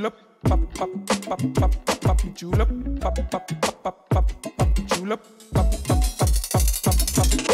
Julep, pop, pop, pop, pop, pop, julep, pop, pop, pop, pop, pop, pop, julep, pop, pop, pop, pop, pop, pop.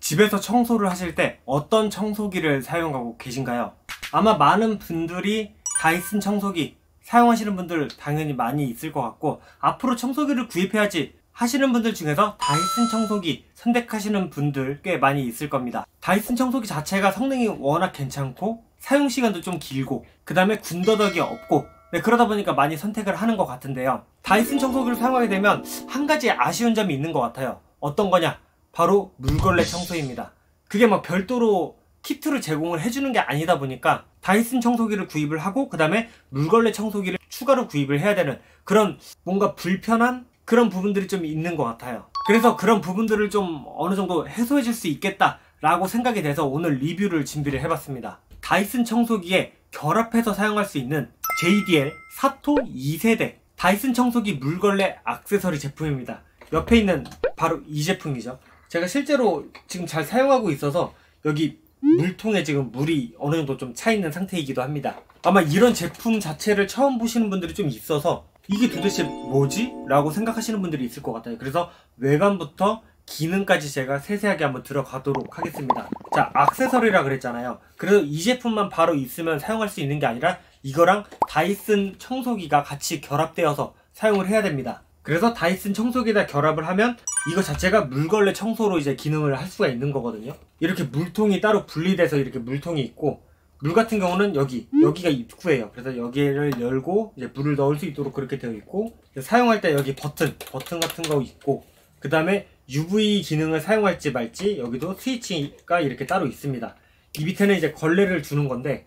집에서 청소를 하실 때 어떤 청소기를 사용하고 계신가요? 아마 많은 분들이 다이슨 청소기 사용하시는 분들 당연히 많이 있을 것 같고, 앞으로 청소기를 구입해야지 하시는 분들 중에서 다이슨 청소기 선택하시는 분들 꽤 많이 있을 겁니다. 다이슨 청소기 자체가 성능이 워낙 괜찮고 사용시간도 좀 길고 그 다음에 군더더기 없고, 네, 그러다 보니까 많이 선택을 하는 것 같은데요. 다이슨 청소기를 사용하게 되면 한 가지 아쉬운 점이 있는 것 같아요. 어떤 거냐? 바로 물걸레 청소입니다. 그게 막 별도로 키트로 제공을 해주는 게 아니다 보니까 다이슨 청소기를 구입을 하고 그 다음에 물걸레 청소기를 추가로 구입을 해야 되는 그런 뭔가 불편한 그런 부분들이 좀 있는 것 같아요. 그래서 그런 부분들을 좀 어느 정도 해소해 줄 수 있겠다 라고 생각이 돼서 오늘 리뷰를 준비를 해봤습니다. 다이슨 청소기에 결합해서 사용할 수 있는 JDL 사토 2세대 다이슨 청소기 물걸레 액세서리 제품입니다. 옆에 있는 바로 이 제품이죠. 제가 실제로 지금 잘 사용하고 있어서 여기 물통에 지금 물이 어느 정도 좀 차 있는 상태이기도 합니다. 아마 이런 제품 자체를 처음 보시는 분들이 좀 있어서 이게 도대체 뭐지? 라고 생각하시는 분들이 있을 것 같아요. 그래서 외관부터 기능까지 제가 세세하게 한번 들어가도록 하겠습니다. 자, 액세서리라 그랬잖아요. 그래서 이 제품만 바로 있으면 사용할 수 있는 게 아니라 이거랑 다이슨 청소기가 같이 결합되어서 사용을 해야 됩니다. 그래서 다이슨 청소기에다 결합을 하면 이거 자체가 물걸레 청소로 이제 기능을 할 수가 있는 거거든요. 이렇게 물통이 따로 분리돼서 이렇게 물통이 있고, 물 같은 경우는 여기가 입구예요. 그래서 여기를 열고 이제 물을 넣을 수 있도록 그렇게 되어 있고, 사용할 때 여기 버튼 같은 거 있고, 그 다음에 UV 기능을 사용할지 말지 여기도 스위치가 이렇게 따로 있습니다. 이 밑에는 이제 걸레를 주는 건데,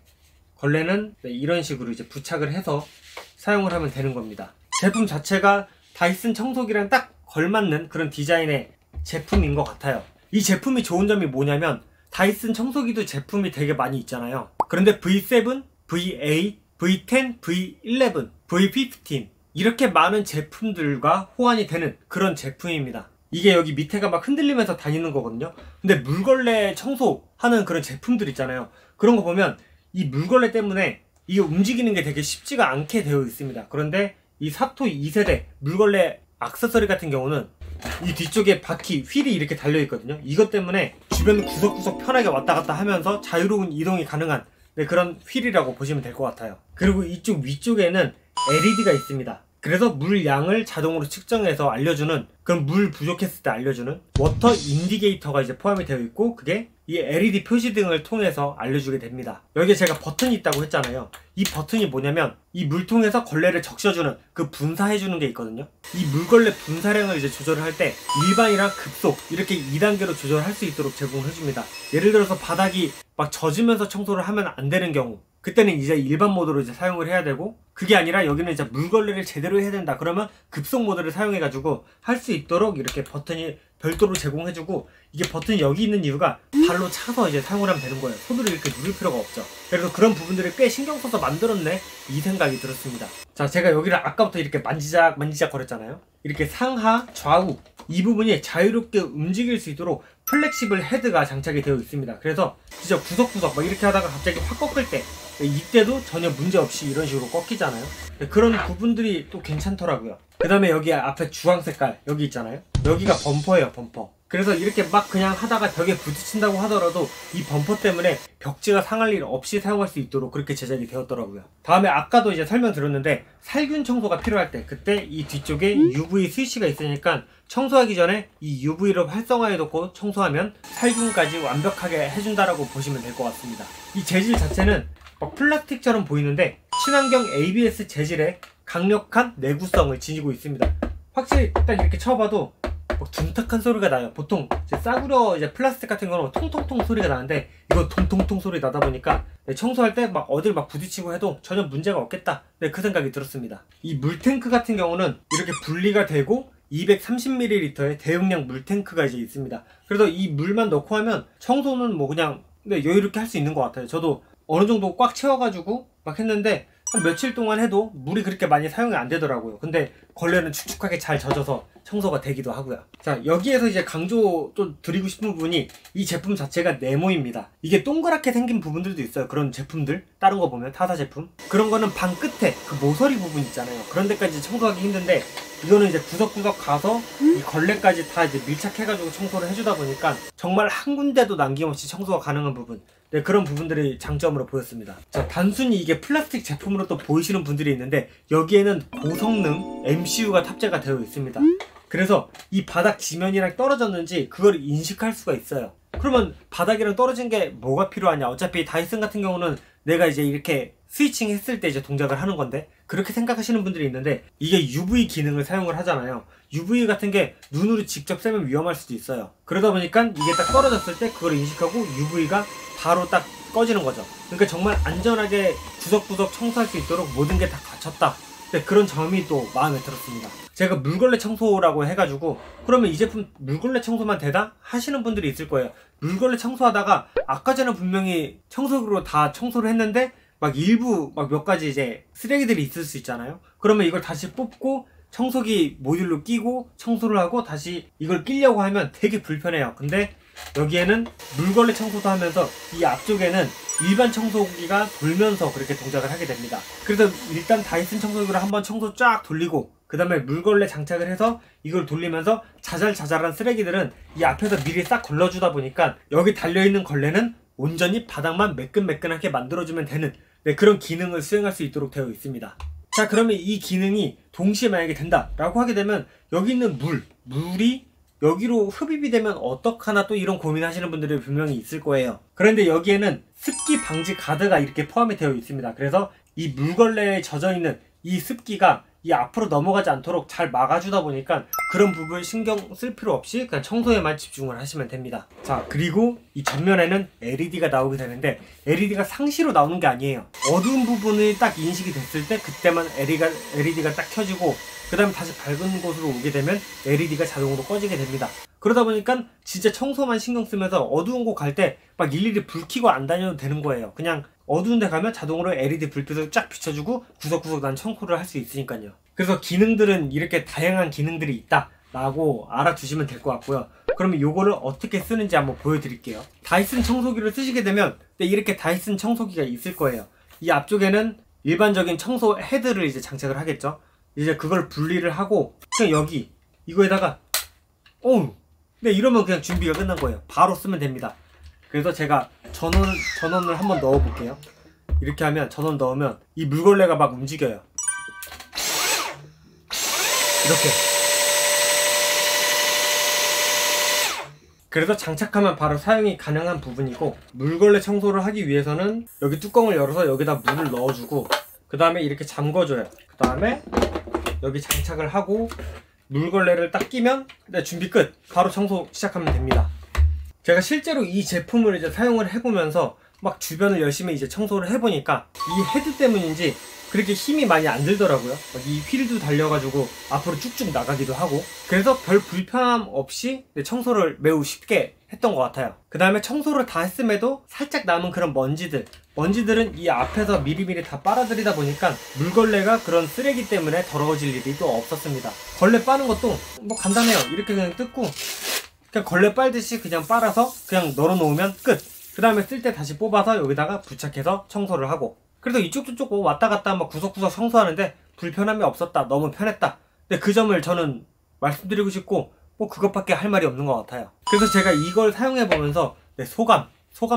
걸레는 이런 식으로 이제 부착을 해서 사용을 하면 되는 겁니다. 제품 자체가 다이슨 청소기랑 딱 걸맞는 그런 디자인의 제품인 것 같아요. 이 제품이 좋은 점이 뭐냐면 다이슨 청소기도 제품이 되게 많이 있잖아요. 그런데 V7, V8, V10, V11, V15 이렇게 많은 제품들과 호환이 되는 그런 제품입니다. 이게 여기 밑에가 막 흔들리면서 다니는 거거든요. 근데 물걸레 청소하는 그런 제품들 있잖아요. 그런 거 보면 이 물걸레 때문에 이게 움직이는 게 되게 쉽지가 않게 되어 있습니다. 그런데 이 사토 2세대 물걸레 액세서리 같은 경우는 이 뒤쪽에 바퀴 휠이 이렇게 달려 있거든요. 이것 때문에 주변 구석구석 편하게 왔다 갔다 하면서 자유로운 이동이 가능한, 네, 그런 휠이라고 보시면 될 것 같아요. 그리고 이쪽 위쪽에는 LED가 있습니다. 그래서 물 양을 자동으로 측정해서 알려주는, 그럼 물 부족했을 때 알려주는 워터 인디게이터가 이제 포함이 되어 있고, 그게 이 LED 표시등을 통해서 알려주게 됩니다. 여기에 제가 버튼이 있다고 했잖아요. 이 버튼이 뭐냐면 이 물통에서 걸레를 적셔주는, 그 분사해주는 게 있거든요. 이 물걸레 분사량을 이제 조절을 할 때 일반이랑 급속 이렇게 2단계로 조절할 수 있도록 제공을 해줍니다. 예를 들어서 바닥이 막 젖으면서 청소를 하면 안 되는 경우, 그때는 이제 일반 모드로 이제 사용을 해야 되고, 그게 아니라 여기는 이제 물걸레를 제대로 해야 된다 그러면 급속 모드를 사용해가지고 할 수 있도록 이렇게 버튼이 별도로 제공해주고, 이게 버튼이 여기 있는 이유가 발로 차서 이제 사용을 하면 되는 거예요. 손으로 이렇게 누를 필요가 없죠. 그래서 그런 부분들을 꽤 신경 써서 만들었네, 이 생각이 들었습니다. 자, 제가 여기를 아까부터 이렇게 만지작 거렸잖아요. 이렇게 상하 좌우 이 부분이 자유롭게 움직일 수 있도록 플렉시블 헤드가 장착이 되어 있습니다. 그래서 진짜 구석구석 막 이렇게 하다가 갑자기 확 꺾을 때, 이때도 전혀 문제없이 이런 식으로 꺾이잖아요. 그런 부분들이 또 괜찮더라고요. 그 다음에 여기 앞에 주황 색깔 여기 있잖아요. 여기가 범퍼예요, 범퍼. 그래서 이렇게 막 그냥 하다가 벽에 부딪힌다고 하더라도 이 범퍼 때문에 벽지가 상할 일 없이 사용할 수 있도록 그렇게 제작이 되었더라고요. 다음에 아까도 이제 설명드렸는데 살균 청소가 필요할 때, 그때 이 뒤쪽에 UV 스위치가 있으니까 청소하기 전에 이 UV를 활성화해놓고 청소하면 살균까지 완벽하게 해준다라고 보시면 될 것 같습니다. 이 재질 자체는 막 플라스틱처럼 보이는데 친환경 ABS 재질의 강력한 내구성을 지니고 있습니다. 확실히 딱 이렇게 쳐봐도 뭐 둔탁한 소리가 나요. 보통 이제 싸구려 이제 플라스틱 같은 거는 통통통 소리가 나는데 이거 통통통 소리 나다 보니까 청소할 때 막 어딜 막 부딪히고 해도 전혀 문제가 없겠다. 네, 그 생각이 들었습니다. 이 물탱크 같은 경우는 이렇게 분리가 되고 230ml의 대용량 물탱크가 이제 있습니다. 그래서 이 물만 넣고 하면 청소는 뭐 그냥 여유롭게 할 수 있는 것 같아요. 저도 어느 정도 꽉 채워가지고 막 했는데 한 며칠 동안 해도 물이 그렇게 많이 사용이 안 되더라고요. 근데 걸레는 축축하게 잘 젖어서 청소가 되기도 하고요. 자, 여기에서 이제 강조 또 드리고 싶은 부분이 이 제품 자체가 네모입니다. 이게 동그랗게 생긴 부분들도 있어요. 그런 제품들 다른 거 보면 타사 제품 그런 거는 방 끝에 그 모서리 부분 있잖아요. 그런 데까지 청소하기 힘든데 이거는 이제 구석구석 가서 이 걸레까지 다 이제 밀착해가지고 청소를 해주다 보니까 정말 한 군데도 남김없이 청소가 가능한 부분, 네, 그런 부분들이 장점으로 보였습니다. 자, 단순히 이게 플라스틱 제품으로 또 보이시는 분들이 있는데 여기에는 고성능 MCU가 탑재가 되어 있습니다. 그래서 이 바닥 지면이랑 떨어졌는지 그걸 인식할 수가 있어요. 그러면 바닥이랑 떨어진 게 뭐가 필요하냐, 어차피 다이슨 같은 경우는 내가 이제 이렇게 스위칭 했을 때 이제 동작을 하는 건데 그렇게 생각하시는 분들이 있는데 이게 UV 기능을 사용을 하잖아요. UV 같은 게 눈으로 직접 쐬면 위험할 수도 있어요. 그러다 보니까 이게 딱 떨어졌을 때 그걸 인식하고 UV가 바로 딱 꺼지는 거죠. 그러니까 정말 안전하게 구석구석 청소할 수 있도록 모든 게 다 갖췄다. 네, 그런 점이 또 마음에 들었습니다. 제가 물걸레 청소라고 해가지고 그러면 이 제품 물걸레 청소만 되다? 하시는 분들이 있을 거예요. 물걸레 청소하다가 아까 전에 분명히 청소기로 다 청소를 했는데 막 일부 막 몇 가지 이제 쓰레기들이 있을 수 있잖아요. 그러면 이걸 다시 뽑고 청소기 모듈로 끼고 청소를 하고 다시 이걸 끼려고 하면 되게 불편해요. 근데 여기에는 물걸레 청소도 하면서 이 앞쪽에는 일반 청소기가 돌면서 그렇게 동작을 하게 됩니다. 그래서 일단 다이슨 청소기로 한번 청소 쫙 돌리고 그 다음에 물걸레 장착을 해서 이걸 돌리면서 자잘자잘한 쓰레기들은 이 앞에서 미리 싹 걸러주다 보니까 여기 달려있는 걸레는 온전히 바닥만 매끈매끈하게 만들어주면 되는, 네, 그런 기능을 수행할 수 있도록 되어 있습니다. 자, 그러면 이 기능이 동시에 만약에 된다 라고 하게 되면 여기 있는 물이 여기로 흡입이 되면 어떡하나 또 이런 고민 하시는 분들이 분명히 있을 거예요. 그런데 여기에는 습기 방지 가드가 이렇게 포함이 되어 있습니다. 그래서 이 물걸레에 젖어 있는 이 습기가 이 앞으로 넘어가지 않도록 잘 막아주다 보니까 그런 부분 신경 쓸 필요 없이 그냥 청소에만 집중을 하시면 됩니다. 자, 그리고 이 전면에는 LED가 나오게 되는데 LED가 상시로 나오는 게 아니에요. 어두운 부분이 딱 인식이 됐을 때 그때만 LED가 딱 켜지고 그 다음에 다시 밝은 곳으로 오게 되면 LED가 자동으로 꺼지게 됩니다. 그러다 보니까 진짜 청소만 신경 쓰면서 어두운 곳 갈 때 막 일일이 불 켜고 안 다녀도 되는 거예요. 그냥 어두운 데 가면 자동으로 LED 불빛을 쫙 비춰주고 구석구석 난 청소를 할 수 있으니까요. 그래서 기능들은 이렇게 다양한 기능들이 있다 라고 알아두시면 될 것 같고요. 그러면 요거를 어떻게 쓰는지 한번 보여드릴게요. 다이슨 청소기를 쓰시게 되면 이렇게 다이슨 청소기가 있을 거예요. 이 앞쪽에는 일반적인 청소 헤드를 이제 장착을 하겠죠. 이제 그걸 분리를 하고 그냥 여기 이거에다가 근데 이러면 그냥 준비가 끝난 거예요. 바로 쓰면 됩니다. 그래서 제가 전원을 한번 넣어 볼게요. 이렇게 하면 전원 넣으면 이 물걸레가 막 움직여요. 이렇게. 그래서 장착하면 바로 사용이 가능한 부분이고 물걸레 청소를 하기 위해서는 여기 뚜껑을 열어서 여기다 물을 넣어주고 그 다음에 이렇게 잠궈줘요. 그 다음에 여기 장착을 하고 물걸레를 딱 끼면 준비 끝! 바로 청소 시작하면 됩니다. 제가 실제로 이 제품을 이제 사용을 해보면서 막 주변을 열심히 이제 청소를 해보니까 이 헤드 때문인지 그렇게 힘이 많이 안 들더라고요. 이 휠도 달려가지고 앞으로 쭉쭉 나가기도 하고 그래서 별 불편함 없이 청소를 매우 쉽게 했던 것 같아요. 그 다음에 청소를 다 했음에도 살짝 남은 그런 먼지들은 이 앞에서 미리미리 다 빨아들이다 보니까 물걸레가 그런 쓰레기 때문에 더러워질 일이 또 없었습니다. 걸레 빠는 것도 뭐 간단해요. 이렇게 그냥 뜯고 그냥 걸레 빨듯이 그냥 빨아서 그냥 널어놓으면 끝! 그 다음에 쓸 때 다시 뽑아서 여기다가 부착해서 청소를 하고 그래서 이쪽저쪽 왔다 갔다 막 구석구석 청소하는데 불편함이 없었다, 너무 편했다, 근데 그 점을 저는 말씀드리고 싶고 뭐 그것밖에 할 말이 없는 것 같아요. 그래서 제가 이걸 사용해보면서 내 소감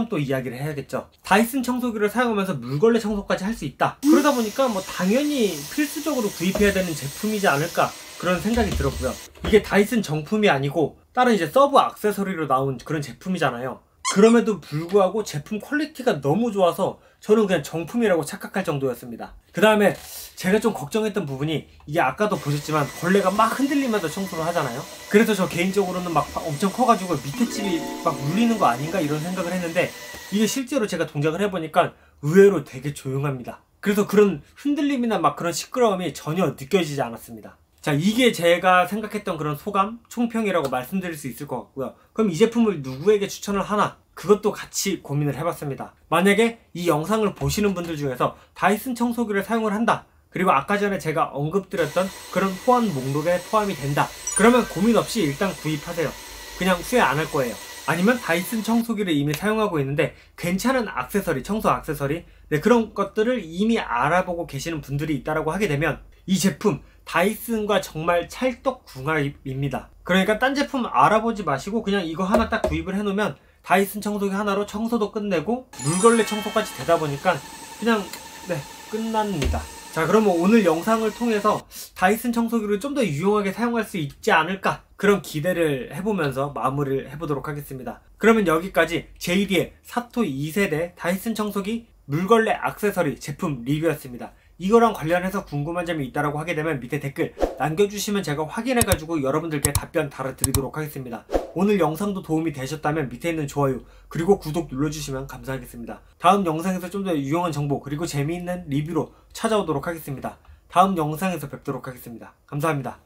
또 이야기를 해야겠죠. 다이슨 청소기를 사용하면서 물걸레 청소까지 할 수 있다. 그러다 보니까 뭐 당연히 필수적으로 구입해야 되는 제품이지 않을까 그런 생각이 들었고요. 이게 다이슨 정품이 아니고 다른 이제 서브 액세서리로 나온 그런 제품이잖아요. 그럼에도 불구하고 제품 퀄리티가 너무 좋아서 저는 그냥 정품이라고 착각할 정도였습니다. 그 다음에 제가 좀 걱정했던 부분이, 이게 아까도 보셨지만 벌레가 막 흔들리면서 청소를 하잖아요. 그래서 저 개인적으로는 막 엄청 커가지고 밑에 집이 막 물리는 거 아닌가 이런 생각을 했는데, 이게 실제로 제가 동작을 해보니까 의외로 되게 조용합니다. 그래서 그런 흔들림이나 막 그런 시끄러움이 전혀 느껴지지 않았습니다. 자, 이게 제가 생각했던 그런 소감, 총평이라고 말씀드릴 수 있을 것 같고요. 그럼 이 제품을 누구에게 추천을 하나? 그것도 같이 고민을 해봤습니다. 만약에 이 영상을 보시는 분들 중에서 다이슨 청소기를 사용을 한다, 그리고 아까 전에 제가 언급드렸던 그런 호환 목록에 포함이 된다, 그러면 고민 없이 일단 구입하세요. 그냥 후회 안 할 거예요. 아니면 다이슨 청소기를 이미 사용하고 있는데 괜찮은 액세서리, 청소 액세서리, 네, 그런 것들을 이미 알아보고 계시는 분들이 있다라고 하게 되면 이 제품 다이슨과 정말 찰떡궁합입니다. 그러니까 딴 제품 알아보지 마시고 그냥 이거 하나 딱 구입을 해놓으면 다이슨 청소기 하나로 청소도 끝내고 물걸레 청소까지 되다 보니까 그냥 네, 끝납니다. 자, 그러면 오늘 영상을 통해서 다이슨 청소기를 좀 더 유용하게 사용할 수 있지 않을까, 그런 기대를 해보면서 마무리를 해보도록 하겠습니다. 그러면 여기까지 JDL 사토 2세대 다이슨 청소기 물걸레 액세서리 제품 리뷰였습니다. 이거랑 관련해서 궁금한 점이 있다라고 하게 되면 밑에 댓글 남겨주시면 제가 확인해가지고 여러분들께 답변 달아드리도록 하겠습니다. 오늘 영상도 도움이 되셨다면 밑에 있는 좋아요 그리고 구독 눌러주시면 감사하겠습니다. 다음 영상에서 좀 더 유용한 정보 그리고 재미있는 리뷰로 찾아오도록 하겠습니다. 다음 영상에서 뵙도록 하겠습니다. 감사합니다.